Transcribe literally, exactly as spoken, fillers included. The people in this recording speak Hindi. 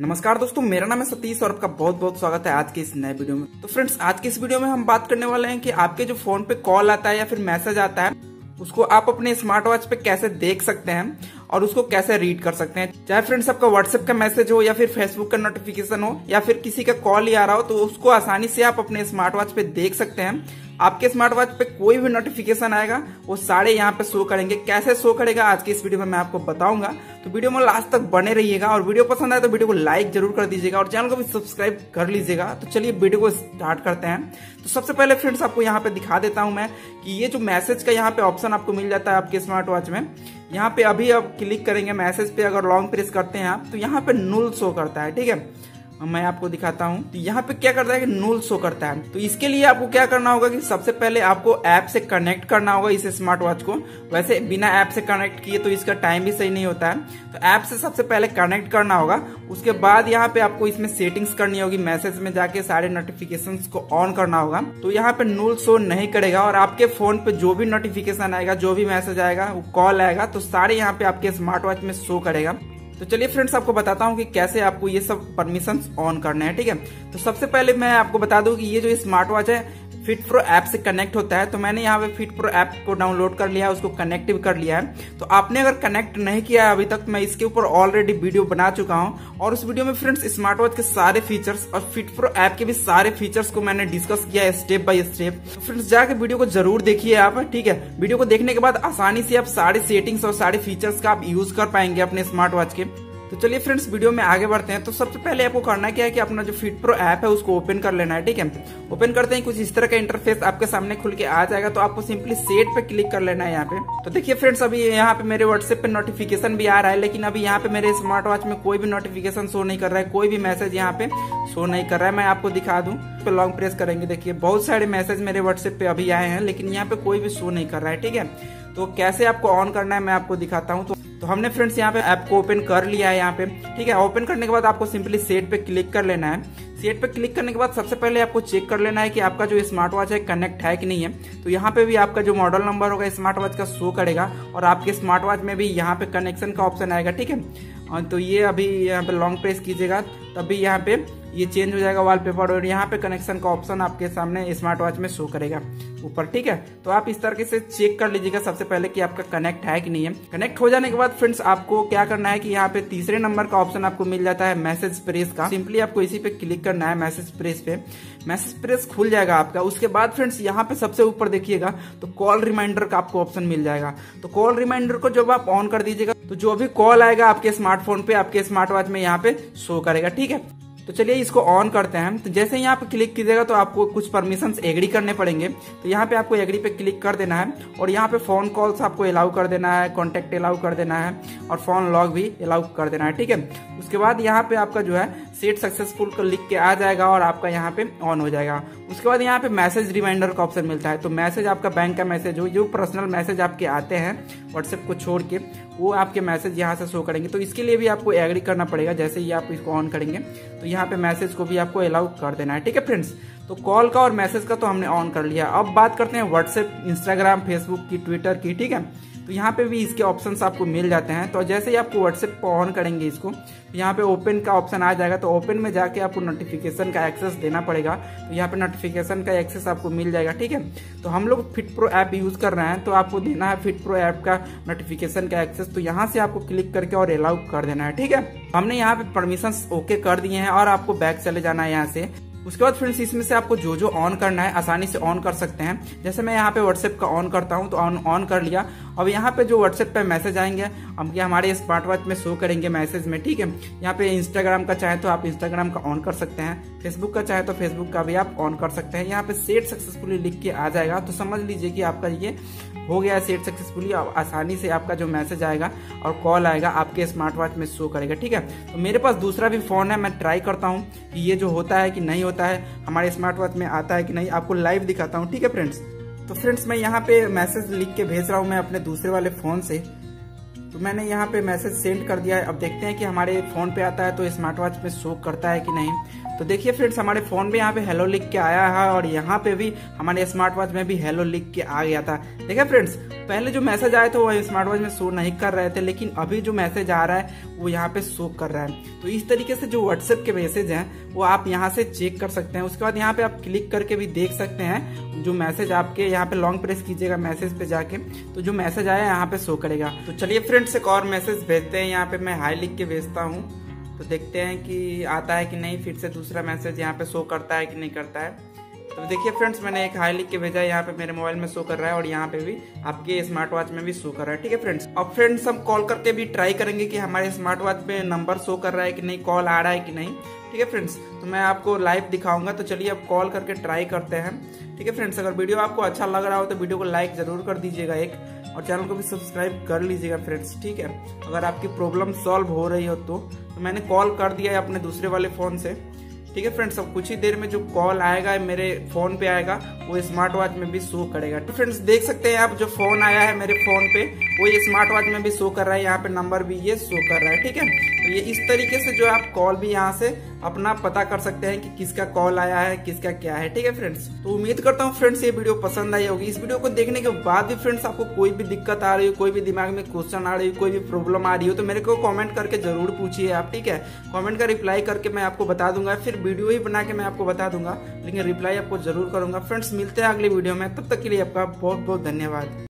नमस्कार दोस्तों, मेरा नाम है सतीश और आपका बहुत बहुत स्वागत है आज के इस नए वीडियो में। तो फ्रेंड्स, आज के इस वीडियो में हम बात करने वाले हैं कि आपके जो फोन पे कॉल आता है या फिर मैसेज आता है उसको आप अपने स्मार्ट वॉच पे कैसे देख सकते हैं और उसको कैसे रीड कर सकते हैं। चाहे फ्रेंड्स आपका व्हाट्सएप का मैसेज हो या फिर फेसबुक का नोटिफिकेशन हो या फिर किसी का कॉल ही आ रहा हो, तो उसको आसानी से आप अपने स्मार्ट वॉच पे देख सकते हैं। आपके स्मार्ट वॉच पे कोई भी नोटिफिकेशन आएगा वो सारे यहाँ पे शो करेंगे। कैसे शो करेगा आज की इस वीडियो में मैं आपको बताऊंगा, तो वीडियो में लास्ट तक बने रहिएगा। और वीडियो पसंद आए तो वीडियो को लाइक जरूर कर दीजिएगा और चैनल को भी सब्सक्राइब कर लीजिएगा। तो चलिए वीडियो को स्टार्ट करते हैं। तो सबसे पहले फ्रेंड्स आपको यहाँ पे दिखा देता हूँ मैं कि ये जो मैसेज का यहाँ पे ऑप्शन आपको मिल जाता है आपके स्मार्ट वॉच में, यहाँ पे अभी आप क्लिक करेंगे मैसेज पे, अगर लॉन्ग प्रेस करते हैं आप तो यहाँ पे नुल शो करता है। ठीक है, मैं आपको दिखाता हूँ। तो यहाँ पे क्या करता है कि नुल शो करता है। तो इसके लिए आपको क्या करना होगा कि सबसे पहले आपको ऐप से कनेक्ट करना होगा इस स्मार्ट वॉच को। वैसे बिना ऐप से कनेक्ट किए तो इसका टाइम भी सही नहीं होता है, तो ऐप से सबसे पहले कनेक्ट करना होगा। उसके बाद यहाँ पे आपको इसमें सेटिंग्स करनी होगी, मैसेज में जाके सारे नोटिफिकेशन को ऑन करना होगा। तो यहाँ पे नुल शो नहीं करेगा और आपके फोन पे जो भी नोटिफिकेशन आएगा, जो भी मैसेज आएगा, कॉल आएगा, तो सारे यहाँ पे आपके स्मार्ट वॉच में शो करेगा। तो चलिए फ्रेंड्स आपको बताता हूँ कि कैसे आपको ये सब परमिशंस ऑन करना है। ठीक है, तो सबसे पहले मैं आपको बता दूँ कि ये जो स्मार्ट वॉच है फिट प्रो ऐप से कनेक्ट होता है। तो मैंने यहाँ पे फिट प्रो ऐप को डाउनलोड कर लिया है, उसको कनेक्ट भी कर लिया है। तो आपने अगर कनेक्ट नहीं किया है अभी तक, मैं इसके ऊपर ऑलरेडी वीडियो बना चुका हूँ और उस वीडियो में फ्रेंड्स स्मार्ट वॉच के सारे फीचर्स और फिट प्रो ऐप के भी सारे फीचर्स को मैंने डिस्कस किया है स्टेप बाय स्टेप। तो फ्रेंड्स जाके वीडियो को जरूर देखिए आप। ठीक है, वीडियो को देखने के बाद आसानी से आप सारे सेटिंग्स और सारे फीचर्स का आप यूज कर पाएंगे अपने स्मार्ट वॉच के। तो चलिए फ्रेंड्स वीडियो में आगे बढ़ते हैं। तो सबसे पहले आपको करना क्या है कि अपना जो फिट प्रो ऐप है उसको ओपन कर लेना है। ठीक है, ओपन करते हैं कुछ इस तरह का इंटरफेस आपके सामने खुल के आ जाएगा। तो आपको सिंपली सेट पे क्लिक कर लेना है यहाँ पे। तो देखिए फ्रेंड्स अभी यहाँ पे मेरे व्हाट्सएप पे नोटिफिकेशन भी आ रहा है, लेकिन अभी यहाँ पे मेरे स्मार्ट वॉच में कोई भी नोटिफिकेशन शो नहीं कर रहा है, कोई भी मैसेज यहाँ पे शो नहीं कर रहा है। मैं आपको दिखा दूँ, पे लॉन्ग प्रेस करेंगे, देखिए बहुत सारे मैसेज मेरे व्हाट्सएप पे अभी आए हैं लेकिन यहाँ पे कोई भी शो नहीं कर रहा है। ठीक है, तो कैसे आपको ऑन करना है मैं आपको दिखाता हूँ। तो तो हमने फ्रेंड्स यहाँ पे ऐप को ओपन कर लिया है यहाँ पे। ठीक है, ओपन करने के बाद आपको सिंपली सेट पे क्लिक कर लेना है। सेट पे क्लिक करने के बाद सबसे पहले आपको चेक कर लेना है कि आपका जो स्मार्ट वॉच है कनेक्ट है कि नहीं है। तो यहाँ पे भी आपका जो मॉडल नंबर होगा स्मार्ट वॉच का शो करेगा और आपके स्मार्ट वॉच में भी यहाँ पे कनेक्शन का ऑप्शन आएगा। ठीक है, तो ये अभी यहाँ पे लॉन्ग प्रेस कीजिएगा तभी यहाँ पे ये चेंज हो जाएगा वॉलपेपर और यहाँ पे कनेक्शन का ऑप्शन आपके सामने स्मार्ट वॉच में शो करेगा ऊपर। ठीक है, तो आप इस तरीके से चेक कर लीजिएगा सबसे पहले कि आपका कनेक्ट है कि नहीं है। कनेक्ट हो जाने के बाद फ्रेंड्स आपको क्या करना है कि यहाँ पे तीसरे नंबर का ऑप्शन आपको मिल जाता है मैसेज प्रेस का। सिंपली आपको इसी पे क्लिक करना है, मैसेज प्रेस पे। मैसेज प्रेस खुल जाएगा आपका। उसके बाद फ्रेंड्स यहाँ पे सबसे ऊपर देखिएगा तो कॉल रिमाइंडर का आपको ऑप्शन मिल जाएगा। तो कॉल रिमाइंडर को जब आप ऑन कर दीजिएगा तो जो भी कॉल आएगा आपके स्मार्टफोन पे, आपके स्मार्ट वॉच में यहाँ पे शो करेगा। ठीक है, तो चलिए इसको ऑन करते हैं। तो जैसे यहाँ पे क्लिक कीजिएगा तो आपको कुछ परमिशंस एग्री करने पड़ेंगे। तो यहाँ पे आपको एग्री पे क्लिक कर देना है और यहाँ पे फोन कॉल्स आपको अलाउ कर देना है, कॉन्टैक्ट अलाउ कर देना है और फोन लॉग भी अलाउ कर देना है। ठीक है, उसके बाद यहाँ पे आपका जो है सेट सक्सेसफुल को लिख के आ जाएगा और आपका यहाँ पे ऑन हो जाएगा। उसके बाद यहाँ पे मैसेज रिमाइंडर का ऑप्शन मिलता है। तो मैसेज आपका बैंक का मैसेज हो, जो पर्सनल मैसेज आपके आते हैं व्हाट्सएप को छोड़ के, वो आपके मैसेज यहाँ से शो करेंगे। तो इसके लिए भी आपको एग्री करना पड़ेगा जैसे ही आप इसको ऑन करेंगे। तो यहाँ पे मैसेज को भी आपको अलाउ कर देना है। ठीक है फ्रेंड्स, तो कॉल का और मैसेज का तो हमने ऑन कर लिया। अब बात करते हैं व्हाट्सएप, इंस्टाग्राम, फेसबुक की, ट्विटर की। ठीक है, तो यहाँ पे भी इसके ऑप्शंस आपको मिल जाते हैं। तो जैसे ही आपको व्हाट्सएप को ऑन करेंगे इसको, तो यहाँ पे ओपन का ऑप्शन आ जाएगा। तो ओपन में जाके आपको नोटिफिकेशन का एक्सेस देना पड़ेगा। तो यहाँ पे नोटिफिकेशन का एक्सेस आपको मिल जाएगा। ठीक है, तो हम लोग फिट प्रो ऐप यूज कर रहे हैं तो आपको देना है फिट प्रो ऐप का नोटिफिकेशन का एक्सेस। तो यहाँ से आपको क्लिक करके और अलाउ कर देना है। ठीक है, हमने यहाँ पे परमिशंस ओके कर दिए हैं और आपको बैक चले जाना है यहाँ से। उसके बाद फ्रेंड्स इसमें से आपको जो जो ऑन करना है आसानी से ऑन कर सकते हैं। जैसे मैं यहाँ पे व्हाट्सएप का ऑन करता हूँ तो ऑन ऑन कर लिया। अब यहाँ पे जो व्हाट्सएप पे मैसेज आएंगे हम कि हमारे स्मार्ट वॉच में शो करेंगे मैसेज में। ठीक है, यहाँ पे इंस्टाग्राम का चाहे तो आप इंस्टाग्राम का ऑन कर सकते हैं, फेसबुक का चाहे तो फेसबुक का भी आप ऑन कर सकते हैं। यहाँ पे सेट सक्सेसफुली लिख के आ जाएगा। तो समझ लीजिए कि आपका ये हो गया सेट सक्सेसफुली। अब आसानी से आपका जो मैसेज आएगा और कॉल आएगा आपके स्मार्ट वॉच में शो करेगा। ठीक है, तो मेरे पास दूसरा भी फोन है, मैं ट्राई करता हूँ कि ये जो होता है कि नहीं होता है, हमारे स्मार्ट वॉच में आता है कि नहीं, आपको लाइव दिखाता हूँ। ठीक है फ्रेंड्स, तो फ्रेंड्स मैं यहाँ पे मैसेज लिख के भेज रहा हूँ मैं अपने दूसरे वाले फोन से। तो मैंने यहाँ पे मैसेज सेंड कर दिया है। अब देखते हैं कि हमारे फोन पे आता है तो स्मार्ट वॉच में शो करता है कि नहीं। तो देखिए फ्रेंड्स, हमारे फोन में यहाँ पे हेलो लिख के आया है और यहाँ पे भी हमारे स्मार्ट वॉच में भी हेलो लिख के आ गया था। देखिए फ्रेंड्स, पहले जो मैसेज आए थे वो स्मार्ट वॉच में शो नहीं कर रहे थे, लेकिन अभी जो मैसेज आ रहा है वो यहाँ पे शो कर रहा है। तो इस तरीके से जो व्हाट्सएप के मैसेज हैं वो आप यहाँ से चेक कर सकते हैं। उसके बाद यहाँ पे आप क्लिक करके भी देख सकते हैं जो मैसेज आपके, यहाँ पे लॉन्ग प्रेस कीजिएगा मैसेज पे जाके तो जो मैसेज आया यहाँ पे शो करेगा। तो चलिए फ्रेंड्स, एक और मैसेज भेजते हैं। यहाँ पे मैं हाई लिख के भेजता हूँ, तो देखते हैं कि आता है कि नहीं। फिर से दूसरा मैसेज यहाँ पे शो करता है कि नहीं करता है। तो देखिए फ्रेंड्स, मैंने एक हाई लिख के भेजा, यहाँ पे मेरे मोबाइल में शो कर रहा है और यहाँ पे भी आपके स्मार्ट वॉच में भी शो कर रहा है। ठीक है फ्रेंड्स, अब फ्रेंड्स हम कॉल करके भी ट्राई करेंगे कि हमारे स्मार्ट वॉच पे नंबर शो कर रहा है कि नहीं, कॉल आ रहा है कि नहीं। ठीक है फ्रेंड्स, तो मैं आपको लाइव दिखाऊंगा। तो चलिए अब कॉल करके ट्राई करते हैं। ठीक है फ्रेंड्स, अगर वीडियो आपको अच्छा लग रहा हो तो वीडियो को लाइक जरूर कर दीजिएगा एक, और चैनल को भी सब्सक्राइब कर लीजिएगा फ्रेंड्स। ठीक है, अगर आपकी प्रॉब्लम सॉल्व हो रही हो तो, तो मैंने कॉल कर दिया है अपने दूसरे वाले फ़ोन से। ठीक है फ्रेंड्स, अब कुछ ही देर में जो कॉल आएगा मेरे फोन पे आएगा वो स्मार्ट वॉच में भी शो करेगा। तो फ्रेंड्स देख सकते हैं आप, जो फोन आया है मेरे फोन पे वो स्मार्ट वॉच में भी शो कर रहा है, यहाँ पे नंबर भी ये शो कर रहा है। ठीक है, तो ये इस तरीके से जो आप कॉल भी यहाँ से अपना पता कर सकते हैं कि किसका कॉल आया है, किसका क्या है। ठीक है फ्रेंड्स, तो उम्मीद करता हूँ फ्रेंड्स ये वीडियो पसंद आई होगी। इस वीडियो को देखने के बाद भी फ्रेंड्स आपको कोई भी दिक्कत आ रही हो, कोई भी दिमाग में क्वेश्चन आ रही हो, कोई भी प्रॉब्लम आ रही हो तो मेरे को कमेंट करके जरूर पूछिए आप। ठीक है, कमेंट का रिप्लाई करके मैं आपको बता दूंगा, फिर वीडियो ही बना के मैं आपको बता दूंगा, लेकिन रिप्लाई आपको जरूर करूंगा। फ्रेंड्स मिलते हैं अगले वीडियो में, तब तक के लिए आपका बहुत बहुत धन्यवाद।